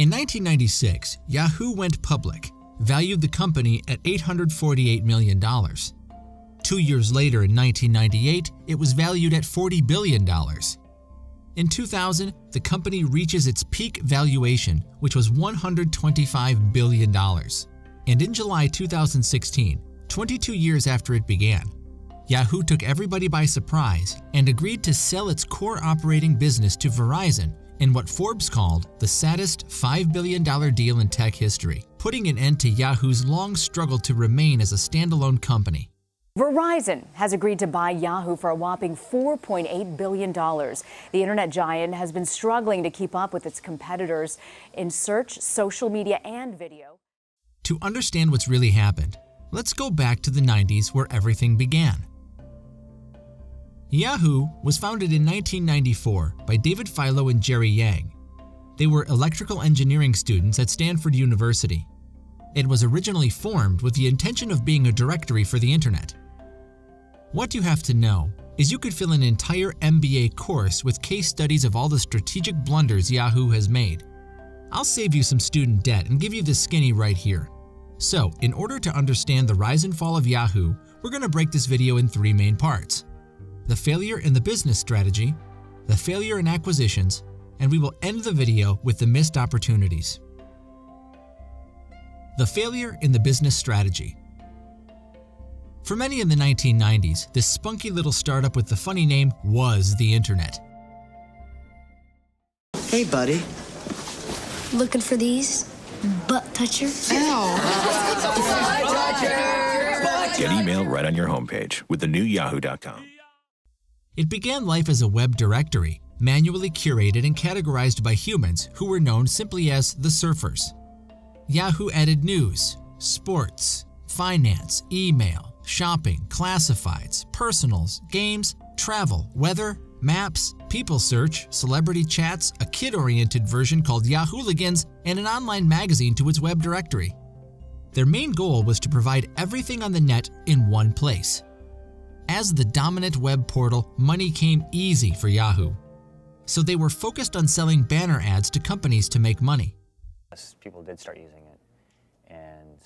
In 1996, Yahoo went public, valued the company at $848 million. 2 years later, in 1998, it was valued at $40 billion. In 2000, the company reaches its peak valuation, which was $125 billion. And in July 2016, 22 years after it began, Yahoo took everybody by surprise and agreed to sell its core operating business to Verizon in what Forbes called the saddest $5 billion deal in tech history, putting an end to Yahoo's long struggle to remain as a standalone company. Verizon has agreed to buy Yahoo for a whopping $4.8 billion. The internet giant has been struggling to keep up with its competitors in search, social media, and video. To understand what's really happened, let's go back to the 90s where everything began. Yahoo was founded in 1994 by David Filo and Jerry Yang. They were electrical engineering students at Stanford University. It was originally formed with the intention of being a directory for the internet. What you have to know is you could fill an entire MBA course with case studies of all the strategic blunders Yahoo has made. I'll save you some student debt and give you the skinny right here. So, in order to understand the rise and fall of Yahoo, we're going to break this video in three main parts: the failure in the business strategy, the failure in acquisitions, and we will end the video with the missed opportunities. The failure in the business strategy. For many in the 1990s, this spunky little startup with the funny name was the internet. Hey, buddy. Looking for these? Butt touchers? Ow! Get email right on your homepage with the new Yahoo.com. It began life as a web directory, manually curated and categorized by humans who were known simply as the surfers. Yahoo added news, sports, finance, email, shopping, classifieds, personals, games, travel, weather, maps, people search, celebrity chats, a kid-oriented version called Yahooligans, and an online magazine to its web directory. Their main goal was to provide everything on the net in one place. As the dominant web portal, money came easy for Yahoo. So they were focused on selling banner ads to companies to make money. People did start using it, and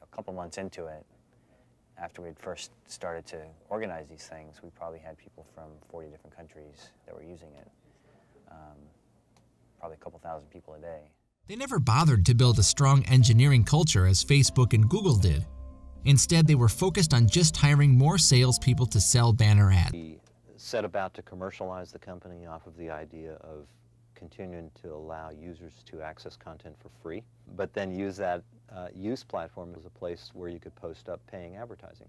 a couple months into it, after we had first started to organize these things, we probably had people from 40 different countries that were using it, probably a couple thousand people a day. They never bothered to build a strong engineering culture as Facebook and Google did. Instead, they were focused on just hiring more salespeople to sell banner ads. We set about to commercialize the company off of the idea of continuing to allow users to access content for free, but then use that platform as a place where you could post up paying advertising.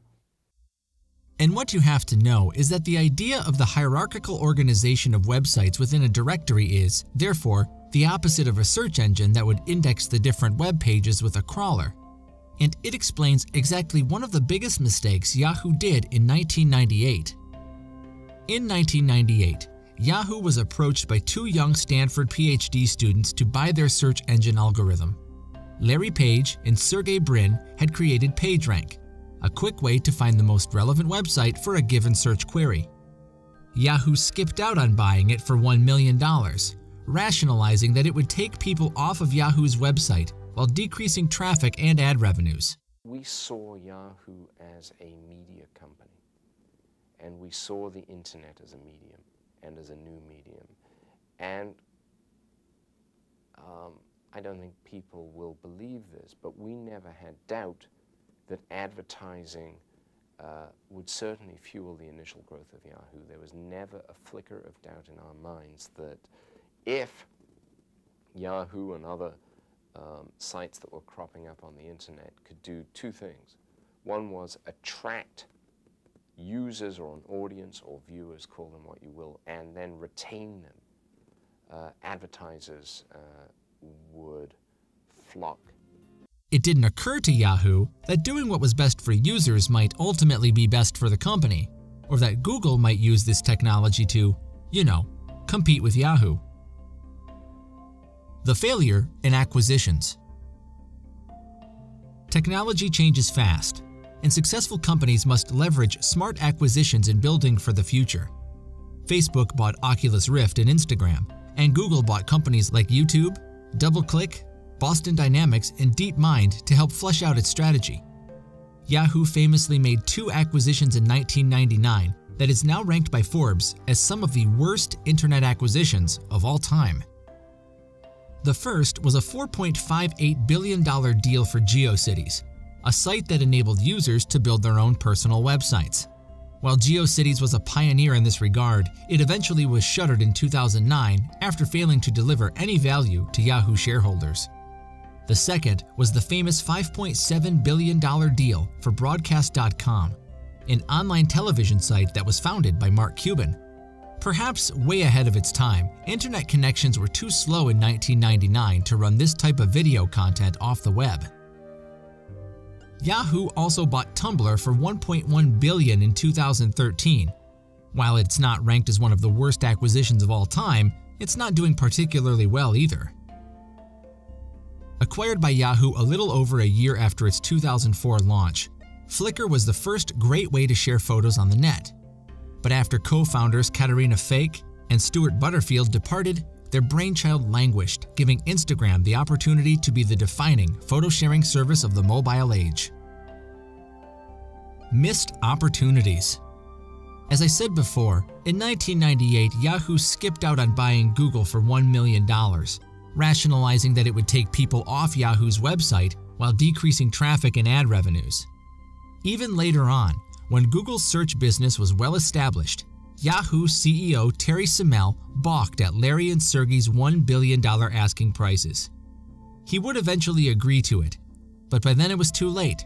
And what you have to know is that the idea of the hierarchical organization of websites within a directory is, therefore, the opposite of a search engine that would index the different web pages with a crawler. And it explains exactly one of the biggest mistakes Yahoo did in 1998. In 1998, Yahoo was approached by two young Stanford PhD students to buy their search engine algorithm. Larry Page and Sergey Brin had created PageRank, a quick way to find the most relevant website for a given search query. Yahoo skipped out on buying it for $1 million, rationalizing that it would take people off of Yahoo's website while decreasing traffic and ad revenues. We saw Yahoo as a media company, and we saw the internet as a medium. And as a new medium, and I don't think people will believe this, but we never had doubt that advertising would certainly fuel the initial growth of Yahoo. There was never a flicker of doubt in our minds that if Yahoo and other sites that were cropping up on the internet could do two things. One was attract users or an audience or viewers, call them what you will, and then retain them, advertisers would flock. It didn't occur to Yahoo that doing what was best for users might ultimately be best for the company, or that Google might use this technology to, you know, compete with Yahoo. The failure in acquisitions. Technology changes fast, and successful companies must leverage smart acquisitions in building for the future. Facebook bought Oculus Rift and Instagram, and Google bought companies like YouTube, DoubleClick, Boston Dynamics, and DeepMind to help flesh out its strategy. Yahoo famously made 2 acquisitions in 1999 that is now ranked by Forbes as some of the worst internet acquisitions of all time. The first was a $4.58 billion deal for GeoCities, a site that enabled users to build their own personal websites. While GeoCities was a pioneer in this regard, it eventually was shuttered in 2009 after failing to deliver any value to Yahoo shareholders. The second was the famous $5.7 billion deal for Broadcast.com, an online television site that was founded by Mark Cuban. Perhaps way ahead of its time, internet connections were too slow in 1999 to run this type of video content off the web. Yahoo also bought Tumblr for $1.1 billion in 2013. While it's not ranked as one of the worst acquisitions of all time, it's not doing particularly well either. Acquired by Yahoo a little over a year after its 2004 launch, Flickr was the first great way to share photos on the net. But after co-founders Katarina Fake and Stuart Butterfield departed, their brainchild languished, giving Instagram the opportunity to be the defining photo-sharing service of the mobile age. Missed opportunities. As I said before, in 1998, Yahoo skipped out on buying Google for $1 million, rationalizing that it would take people off Yahoo's website while decreasing traffic and ad revenues. Even later on, when Google's search business was well established, Yahoo CEO Terry Semel balked at Larry and Sergey's $1 billion asking prices. He would eventually agree to it, but by then it was too late.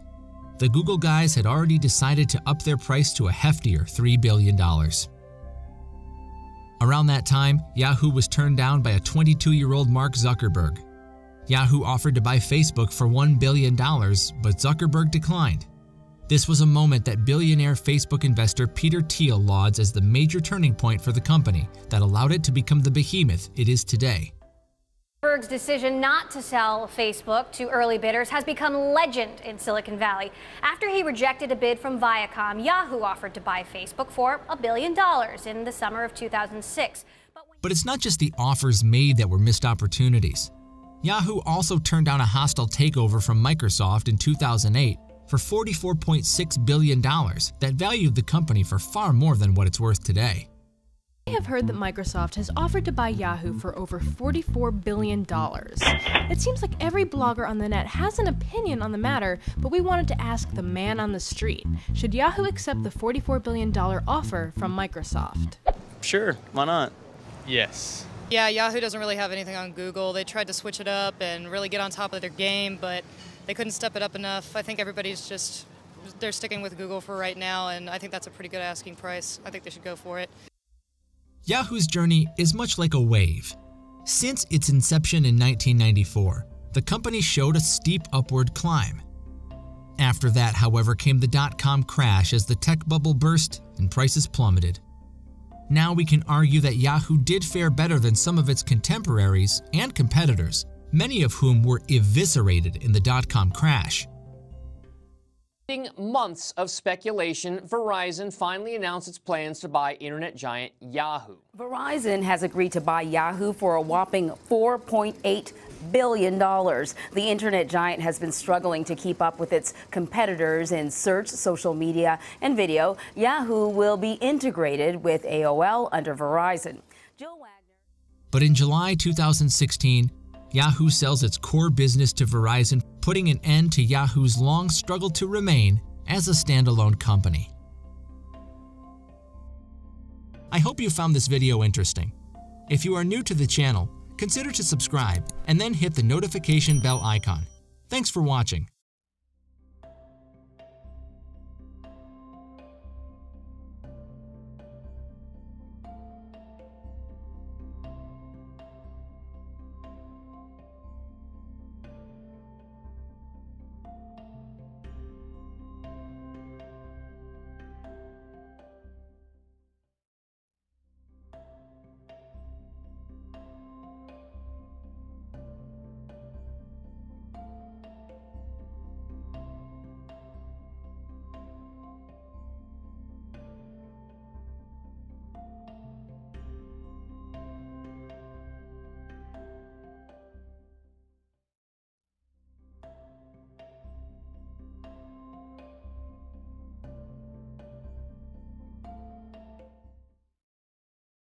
The Google guys had already decided to up their price to a heftier $3 billion. Around that time, Yahoo was turned down by a 22-year-old Mark Zuckerberg. Yahoo offered to buy Facebook for $1 billion, but Zuckerberg declined. This was a moment that billionaire Facebook investor Peter Thiel lauds as the major turning point for the company that allowed it to become the behemoth it is today. Zuckerberg's decision not to sell Facebook to early bidders has become legend in Silicon Valley. After he rejected a bid from Viacom, Yahoo offered to buy Facebook for $1 billion in the summer of 2006. But it's not just the offers made that were missed opportunities. Yahoo also turned down a hostile takeover from Microsoft in 2008 for $44.6 billion that valued the company for far more than what it's worth today. I have heard that Microsoft has offered to buy Yahoo for over $44 billion. It seems like every blogger on the net has an opinion on the matter, but we wanted to ask the man on the street, should Yahoo accept the $44 billion offer from Microsoft? Sure, why not? Yes. Yeah, Yahoo doesn't really have anything on Google. They tried to switch it up and really get on top of their game, but they couldn't step it up enough. I think everybody's just, they're sticking with Google for right now, and I think that's a pretty good asking price. I think they should go for it. Yahoo's journey is much like a wave. Since its inception in 1994, the company showed a steep upward climb. After that, however, came the dot-com crash as the tech bubble burst and prices plummeted. Now we can argue that Yahoo did fare better than some of its contemporaries and competitors, many of whom were eviscerated in the dot-com crash. After months of speculation, Verizon finally announced its plans to buy internet giant Yahoo. Verizon has agreed to buy Yahoo for a whopping $4.8 billion. The internet giant has been struggling to keep up with its competitors in search, social media, and video. Yahoo will be integrated with AOL under Verizon. But in July 2016, Yahoo sells its core business to Verizon, putting an end to Yahoo's long struggle to remain as a standalone company. I hope you found this video interesting. If you are new to the channel, consider to subscribe and then hit the notification bell icon. Thanks for watching.